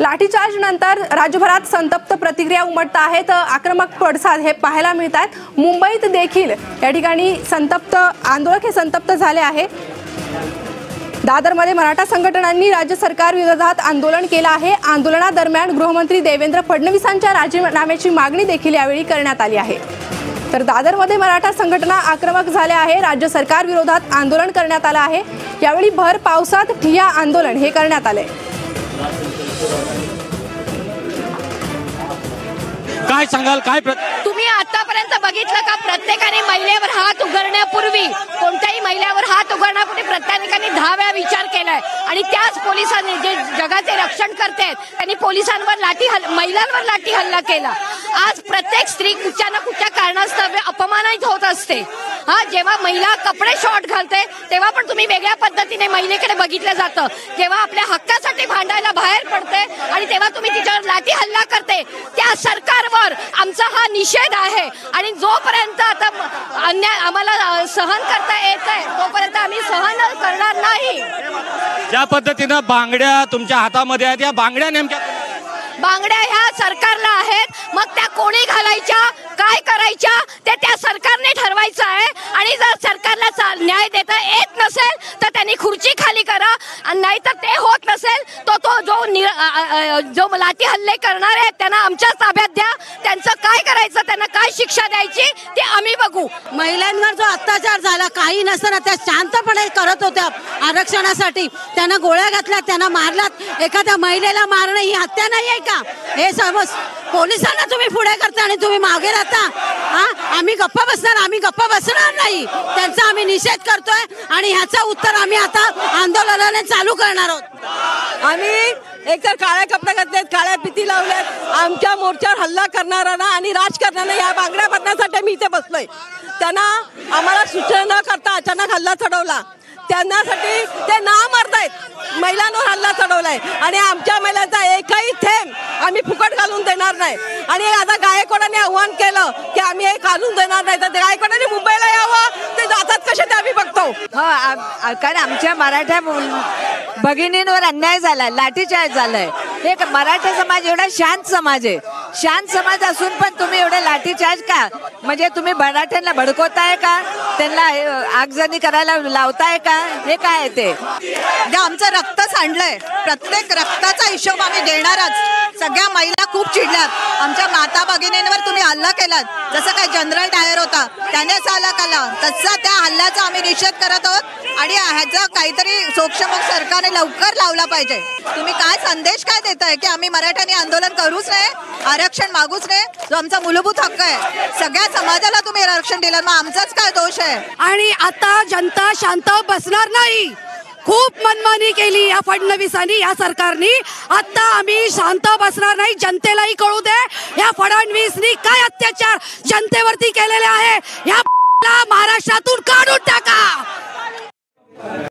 लाठीचार्जनंतर राज्यभरात संतप्त प्रतिक्रिया उमटत आहेत, आक्रमक पडसाद हे पाहायला मिळत आहेत। मुंबईत देखील या ठिकाणी संतप्त आंदोलक हे संतप्त झाले आहे। दादरमध्ये मराठा संघटनांनी राज्य सरकार विरोधात आंदोलन केलं आहे। आंदोलनादरम्यान गृहमंत्री देवेंद्र फडणवीसांच्या राजीनाम्याची मागणी देखील यावेळी करण्यात आली आहे। तर दादरमध्ये मराठा संघटना आक्रमक झाल्या आहे। राज्य सरकार विरोधात आंदोलन करण्यात आलं आहे। यावेळी भर पावसात ठिय्या आंदोलन हे करण्यात आले। काय सांगाल, काय तुम्ही आतापर्यंत बघितलं का? प्रत्येकाने महिलेवर हात उघडण्यापूर्वी, कोणत्याही महिलेवर हात उघडण्यापूर्वी प्रत्येकाने 10 वेळा विचार केलाय। आणि त्याच पोलिसांनी, जे जगाचे रक्षण करतात, त्यांनी पोलिसांवर महिलांवर लाठी हल्ला केला। आज प्रत्येक स्त्री कुठच्या ना कुठच्या कारणास्तव अपमानित होत असते। हा, जेव्हा महिला कपडे शॉर्ट घालते तेव्हा पण तुम्ही वेगळ्या पद्धतीने महिलेकडे बघितलं जातं। जेव्हा आपल्या हक्कासाठी भांडायला बाहेर पडते आणि तेव्हा तुम्ही तिच्यावर लाठी हल्ला करते, त्या सरकारवर आमचा हा निषेध आहे। आणि जोपर्यंत आता अन्याय आम्हाला सहन करता येत आहे तोपर्यंत आम्ही सहन करणार नाही। ज्या पद्धतीने बांगड्या तुमच्या हातामध्ये आहेत, या बांगड्या नेमक्या बांगड्या ह्या सरकारला आहेत। मग त्या कोणी घालायच्या, काय करायच्या ते त्या सरकारने ठरवायचं आहे। आणि जर सरकारला न्याय देता येत नसेल तर त्यांनी खुर्ची खाली करा, आणि नाहीतर ते होत नसेल तो जो लाठी हल्ले करणार आहेत त्यांना आमच्या ताब्यात द्या। त्यांचं काय करायचं, त्यांना काय शिक्षा द्यायची ते आम्ही बघू। महिलांवर जो अत्याचार झाला, काही नसताना त्या शांतपणे करत होत्या आरक्षणासाठी। त्यांना गोळ्या घातल्या, त्यांना मारलात। एखाद्या महिलेला मारणं ही हत्या नाही आहे का? हे सर्व पोलिसांना तुम्ही पुढे करता आणि तुम्ही मागे राहता। आम्ही गप्पा बसणार, आम्ही गप्पा बसणार नाही। त्यांचा आम्ही निषेध करतोय आणि ह्याचा उत्तर आम्ही आता आंदोलनाने चालू करणार आहोत। आम्ही एकतर काळे कपडे घातलेत, काळ्या पिती लावल्यात, आमच्या मोर्चावर हल्ला करणाऱ्यांना आणि राजकारण्यांना या बांगड्या बदनासाठी मी इथे बसलोय। त्यांना आम्हाला सूचना न करता अचानक हल्ला चढवला, त्यांनासाठी ते ना मरतायत। महिलांवर हल्ला चढवलाय आणि आमच्या महिलांचा एकही थेंब आम्ही फुकट घालून देणार नाही। आणि आता गायकवाडांनी आव्हान केलं की आम्ही हे घालून देणार नाही, तर गायकवाडांनी मुंबईला यावं। ते जातात कसे ते आम्ही बघतो। कारण आमच्या मराठा भगिनींवर अन्याय झाला, लाठीचार्ज झालाय। हे मराठा समाज एवढा शांत समाज आहे, शांत समाज असून पण तुम्ही एवढे लाठीचार्ज का? म्हणजे तुम्ही मराठ्यांना भडकवताय का? त्यांना आगजनी करायला लावताय का? हे काय ते आमचं रक्त सांडलंय, प्रत्येक रक्ताचा हिशोब आम्ही देणारच। सगळ्या महिला खूप चिडल्यात, आमच्या माता भगिनींवर तुम्ही हल्ला केलात। जसं काय जनरल डायर होता त्यानेच हल्ला केला, तसा त्या हल्ल्याचा आम्ही निषेध करत आहोत। आणि ह्याचा काहीतरी सोक्षमोक सरकारने लवकर लावला पाहिजे। तुम्ही काय संदेश काय देताय की आम्ही मराठ्यांनी आंदोलन करूच नाही, आरक्षण मागूच नाही, जो आमचा मूलभूत हक्क आहे। सगळ्या समाजाला तुम्ही आरक्षण दिलं, मग आमचाच काय दोष आहे? आणि आता जनता शांत बसणार नाही। खूप मनमानी केली या फडणवीसांनी, या सरकारनी। आता आम्ही शांत बसणार नाही। जनतेलाही कळू दे या फडणवीसनी काय अत्याचार जनतेवरती केलेले आहे। या महाराष्ट्रातून काढून टाका।